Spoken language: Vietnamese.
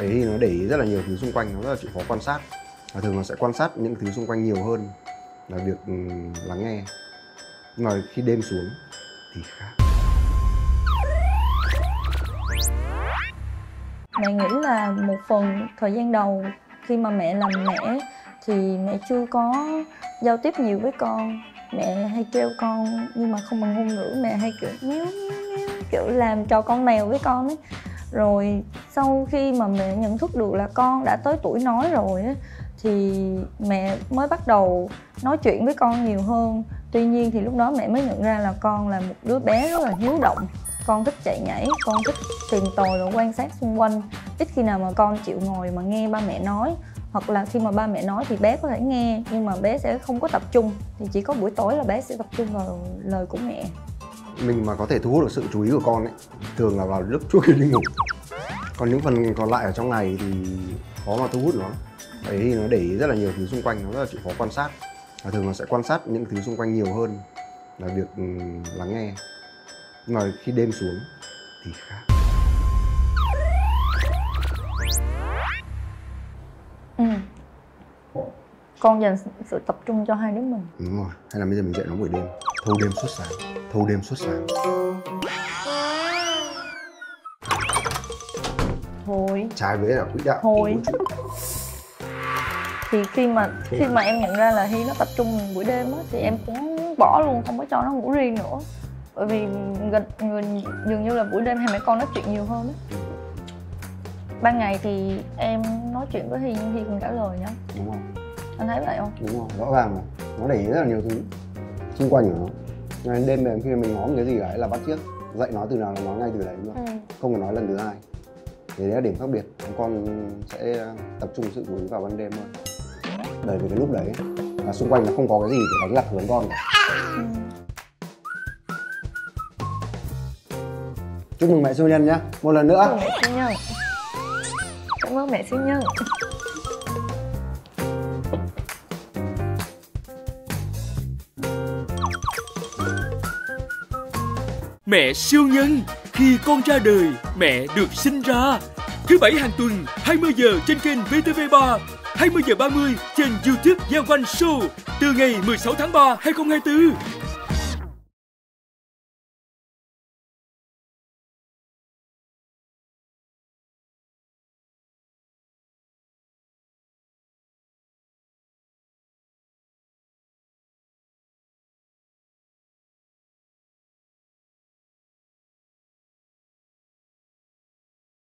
Bởi vì nó để ý rất là nhiều thứ xung quanh, nó rất là chịu khó quan sát. Và thường nó sẽ quan sát những thứ xung quanh nhiều hơn là việc lắng nghe. Nhưng mà khi đêm xuống thì khác. Mẹ nghĩ là một phần thời gian đầu khi mà mẹ làm mẹ thì mẹ chưa có giao tiếp nhiều với con. Mẹ hay kêu con nhưng mà không bằng ngôn ngữ, mẹ hay kiểu níu kiểu làm trò con mèo với con ấy. Rồi sau khi mà mẹ nhận thức được là con đã tới tuổi nói rồi ấy, thì mẹ mới bắt đầu nói chuyện với con nhiều hơn. Tuy nhiên thì lúc đó mẹ mới nhận ra là con là một đứa bé rất là hiếu động. Con thích chạy nhảy, con thích tìm tòi và quan sát xung quanh. Ít khi nào mà con chịu ngồi mà nghe ba mẹ nói. Hoặc là khi mà ba mẹ nói thì bé có thể nghe, nhưng mà bé sẽ không có tập trung. Thì chỉ có buổi tối là bé sẽ tập trung vào lời của mẹ. Mình mà có thể thu hút được sự chú ý của con ấy, thường là vào lúc trước khi đi ngủ. Còn những phần còn lại ở trong ngày thì khó mà thu hút nó. Bởi vì nó để ý rất là nhiều thứ xung quanh, nó rất là chịu khó quan sát. Và thường nó sẽ quan sát những thứ xung quanh nhiều hơn là việc lắng nghe. Nhưng mà khi đêm xuống thì khác. Con dành sự tập trung cho hai đứa mình. Đúng rồi, hay là bây giờ mình dạy nó buổi đêm. Thâu đêm suốt sáng, thâu đêm suốt sáng. Thôi trái với là quỹ đạo. Thôi thì khi mà em nhận ra là Hy nó tập trung buổi đêm á, thì em cũng bỏ luôn, không có cho nó ngủ riêng nữa. Bởi vì dường như là buổi đêm hai mẹ con nói chuyện nhiều hơn á. Ban ngày thì em nói chuyện với Hy nhưng Hy cũng trả lời nhá. Đúng không? Anh thấy vậy không? Đúng không? Rõ ràng mà. Nó để ý rất là nhiều thứ xung quanh của nó. Nên đêm này khi mình nói một cái gì đấy là bắt chước. Dạy nói từ nào là nói ngay từ đấy luôn. Không phải nói lần thứ hai. Thế đấy là điểm khác biệt. Con sẽ tập trung sự chú ý vào ban đêm hơn. Bởi vì cái lúc đấy là xung quanh nó không có cái gì để đánh lạc hướng con cả. Chúc mừng Mẹ Siêu Nhân nhé. Một lần nữa. Mẹ Siêu Nhân. Cảm ơn Mẹ Siêu Nhân. Mẹ Siêu Nhân, khi con ra đời, mẹ được sinh ra. Thứ Bảy hàng tuần, 20 giờ trên kênh VTV3, 20:30 trên YouTube YEAH1 SHOW từ ngày 16 tháng 3, 2024.